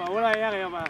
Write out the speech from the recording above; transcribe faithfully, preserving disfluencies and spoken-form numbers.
Paola, ja, ja, aber